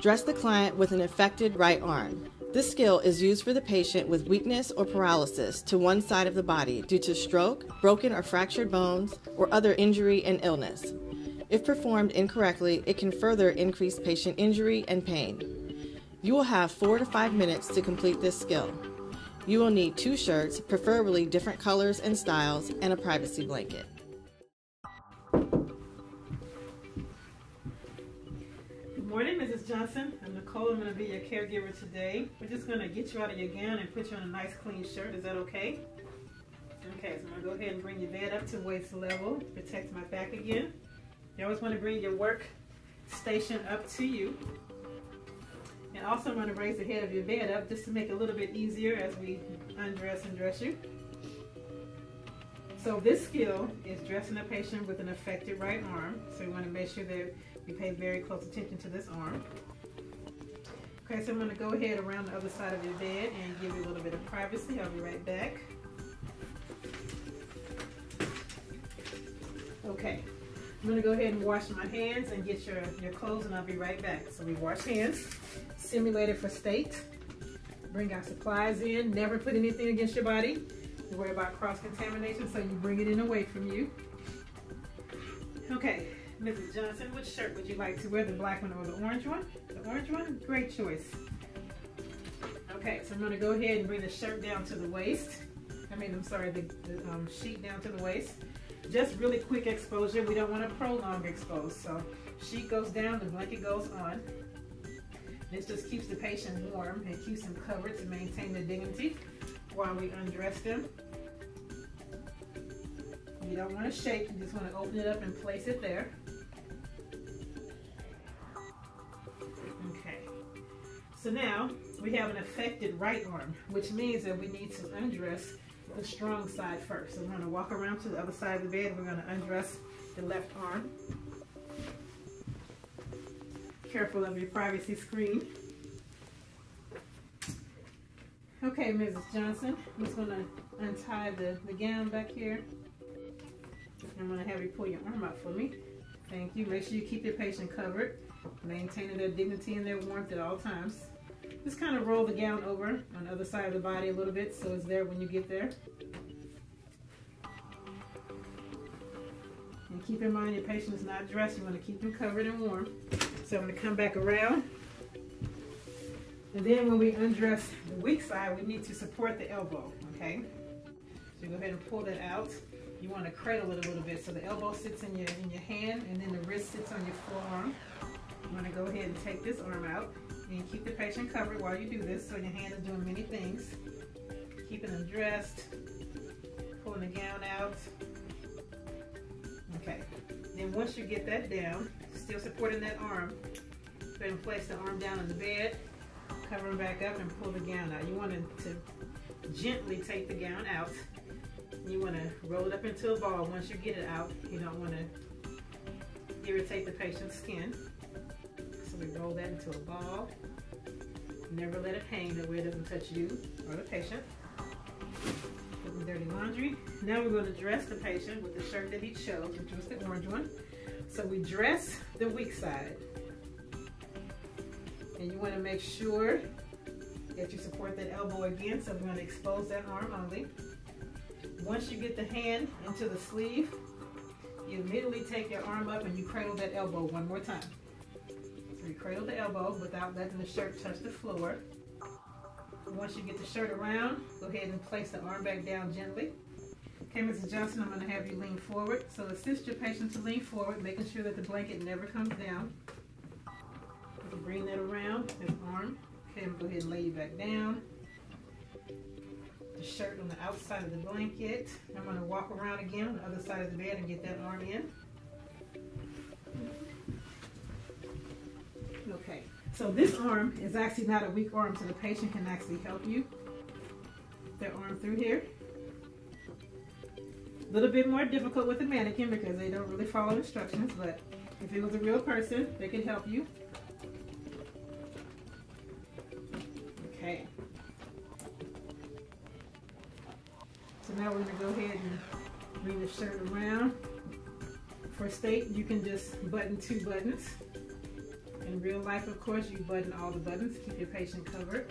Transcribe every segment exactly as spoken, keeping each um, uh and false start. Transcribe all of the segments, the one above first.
Dress the client with an affected right arm. This skill is used for the patient with weakness or paralysis to one side of the body due to stroke, broken or fractured bones, or other injury and illness. If performed incorrectly, it can further increase patient injury and pain. You will have four to five minutes to complete this skill. You will need two shirts, preferably different colors and styles, and a privacy blanket. Good morning, Missus Johnson. I'm Nicole. I'm going to be your caregiver today. We're just going to get you out of your gown and put you on a nice clean shirt. Is that okay? Okay, so I'm going to go ahead and bring your bed up to waist level. Protect my back again. You always want to bring your work station up to you. And also I'm going to raise the head of your bed up just to make it a little bit easier as we undress and dress you. So this skill is dressing a patient with an affected right arm. So we want to make sure that you pay very close attention to this arm. Okay, so I'm going to go ahead around the other side of your bed and give you a little bit of privacy. I'll be right back. Okay, I'm going to go ahead and wash my hands and get your, your clothes, and I'll be right back. So we wash hands, simulate it for state, bring our supplies in, never put anything against your body. You worry about cross-contamination, so you bring it in away from you. Okay, Missus Johnson, which shirt would you like to wear? The black one or the orange one? The orange one? Great choice. Okay, so I'm going to go ahead and bring the shirt down to the waist. I mean, I'm sorry, the, the um, sheet down to the waist. Just really quick exposure. We don't want to prolong expose. So sheet goes down, the blanket goes on. This just keeps the patient warm and keeps them covered to maintain their dignity while we undress them. You don't want to shake, you just want to open it up and place it there. Okay, so now we have an affected right arm, which means that we need to undress the strong side first. So we're going to walk around to the other side of the bed, we're going to undress the left arm. Careful of your privacy screen. Okay, Missus Johnson, I'm just going to untie the, the gown back here. I'm going to have you pull your arm up for me. Thank you. Make sure you keep your patient covered, maintaining their dignity and their warmth at all times. Just kind of roll the gown over on the other side of the body a little bit so it's there when you get there. And keep in mind your patient is not dressed. You want to keep them covered and warm. So I'm going to come back around. And then when we undress the weak side, we need to support the elbow, okay? So go ahead and pull that out. You want to cradle it a little bit so the elbow sits in your, in your hand, and then the wrist sits on your forearm. You want to go ahead and take this arm out and keep the patient covered while you do this so your hand is doing many things. Keeping them dressed, pulling the gown out. Okay, then once you get that down, still supporting that arm, go ahead and place the arm down on the bed. Cover them back up and pull the gown out. You want to, to gently take the gown out. You want to roll it up into a ball once you get it out. You don't want to irritate the patient's skin. So we roll that into a ball. Never let it hang that way it doesn't touch you or the patient. Put the dirty laundry. Now we're going to dress the patient with the shirt that he chose, which was the orange one. So we dress the weak side. And you want to make sure that you support that elbow again, so we're going to expose that arm only. Once you get the hand into the sleeve, you immediately take your arm up and you cradle that elbow one more time. So you cradle the elbow without letting the shirt touch the floor. Once you get the shirt around, go ahead and place the arm back down gently. Okay, Missus Johnson, I'm going to have you lean forward. So assist your patient to lean forward, making sure that the blanket never comes down. Bring that around, this arm. Okay, I'm going to go ahead and lay you back down. The shirt on the outside of the blanket. I'm going to walk around again on the other side of the bed and get that arm in. Okay, so this arm is actually not a weak arm, so the patient can actually help you. Their arm through here. A little bit more difficult with the mannequin because they don't really follow instructions, but if it was a real person, they could help you. Okay. So now we're going to go ahead and bring the shirt around. For state, you can just button two buttons In real life, of course, you button all the buttons to keep your patient covered.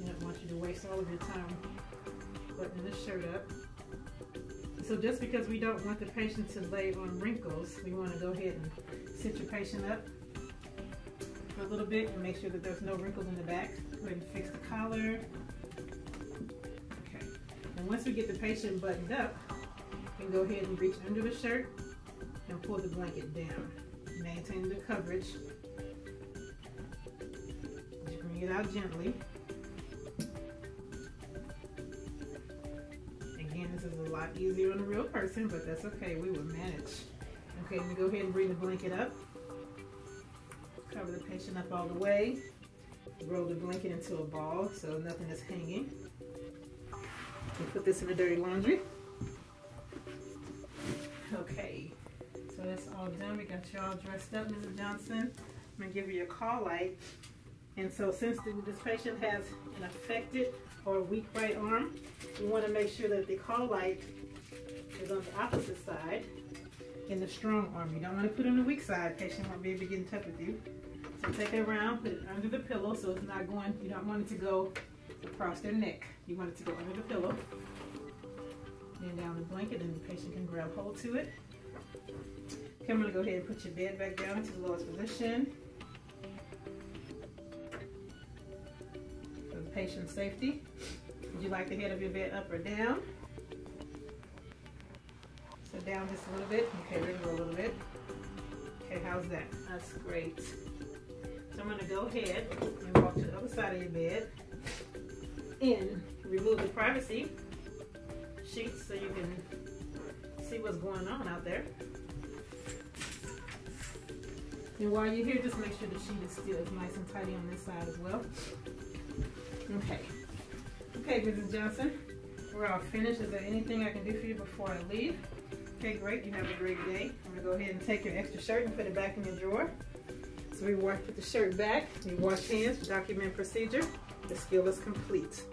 You don't want you to waste all of your time buttoning this shirt up. So just because we don't want the patient to lay on wrinkles, we want to go ahead and sit your patient up for a little bit and make sure that there's no wrinkles in the back. Go ahead and fix the collar. Okay. And once we get the patient buttoned up, we can go ahead and reach under the shirt and pull the blanket down, maintaining the coverage. Just bring it out gently. This is a lot easier on a real person, but that's okay, we will manage. Okay, we go ahead and bring the blanket up. Cover the patient up all the way. Roll the blanket into a ball so nothing is hanging. We'll put this in the dirty laundry. Okay, so that's all done. We got you all dressed up, Missus Johnson. I'm gonna give you a call light. And so since this patient has an affected or weak right arm, we want to make sure that the call light is on the opposite side in the strong arm. You don't want to put it on the weak side. Patient won't be able to get in touch with you. So take it around, put it under the pillow so it's not going, you don't want it to go across their neck. You want it to go under the pillow. Then down the blanket and the patient can grab hold to it. Okay, I'm going to go ahead and put your bed back down to the lowest position. For the patient's safety. Would you like the head of your bed up or down? So down just a little bit. Okay, there we go, a little bit. Okay, how's that? That's great. So I'm gonna go ahead and walk to the other side of your bed and remove the privacy sheets so you can see what's going on out there. And while you're here, just make sure the sheet is still as nice and tidy on this side as well. Okay. Okay, Missus Johnson, we're all finished. Is there anything I can do for you before I leave? Okay, great. You have a great day. I'm gonna go ahead and take your extra shirt and put it back in your drawer. So we wash, put the shirt back. We wash hands. Document procedure. The skill is complete.